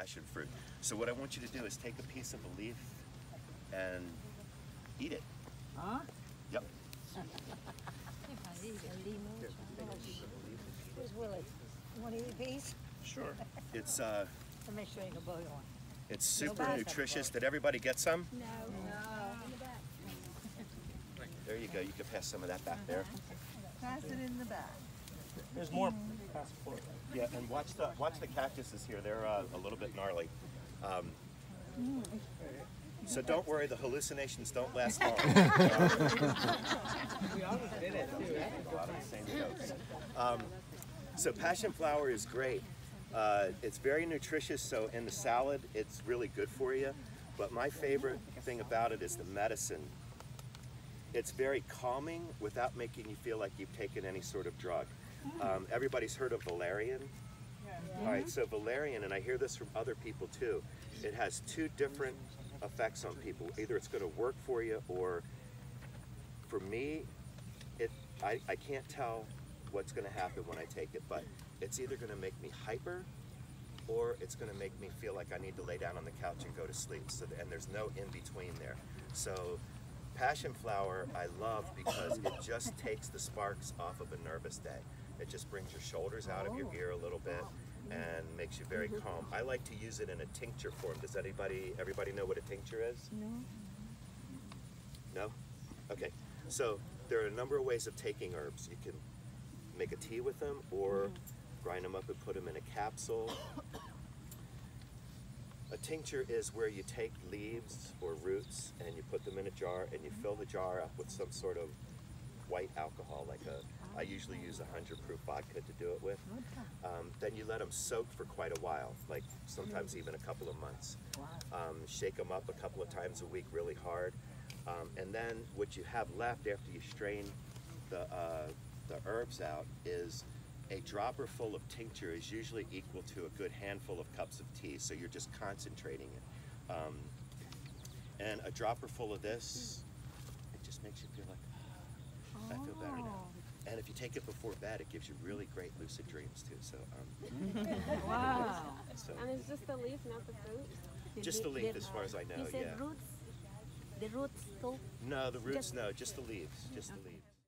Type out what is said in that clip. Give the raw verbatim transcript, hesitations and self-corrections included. passion fruit. So what I want you to do is take a piece of the leaf and eat it. Huh? Yep. Here's Willie. You want to eat a piece? Sure. It's uh. I'll make sure you can blow you one. It's super nutritious. Did everybody get some? No. No. There you go. You can pass some of that back there. Pass it in the back. There's more. Yeah, and watch the watch the cactuses here. They're uh, a little bit gnarly. Um, so don't worry. The hallucinations don't last long. We always did it. A lot of the same jokes. Um, so passion flower is great. Uh, it's very nutritious, so in the salad, it's really good for you. But my favorite thing about it is the medicine. It's very calming without making you feel like you've taken any sort of drug. Um, everybody's heard of valerian? All right, so valerian, and I hear this from other people too, it has two different effects on people. Either it's going to work for you, or for me, it, I, I can't tell what's going to happen when I take it, but it's either going to make me hyper, or it's going to make me feel like I need to lay down on the couch and go to sleep. So, and there's no in between there. So passion flower I love because it just takes the sparks off of a nervous day. It just brings your shoulders out of your ear a little bit and makes you very calm. I like to use it in a tincture form. Does anybody, everybody know what a tincture is? No. No? Okay. So there are a number of ways of taking herbs. You can make a tea with them, or grind them up and put them in a capsule. A tincture is where you take leaves or roots and you put them in a jar and you fill the jar up with some sort of white alcohol, like a, I usually use one hundred proof vodka to do it with. Um, then you let them soak for quite a while, like sometimes even a couple of months. Um, shake them up a couple of times a week really hard. Um, and then what you have left after you strain the, uh, the herbs out is a dropper full of tincture is usually equal to a good handful of cups of tea, so you're just concentrating it. Um, and a dropper full of this, it just makes you feel like, oh, I feel better now. And if you take it before bed, it gives you really great lucid dreams too. So, um, wow. So, and it's just the leaf, not the fruit? Just the leaf, as far as I know, yeah. You said roots? The roots, too? No, the roots, no, just the leaves, just the leaves.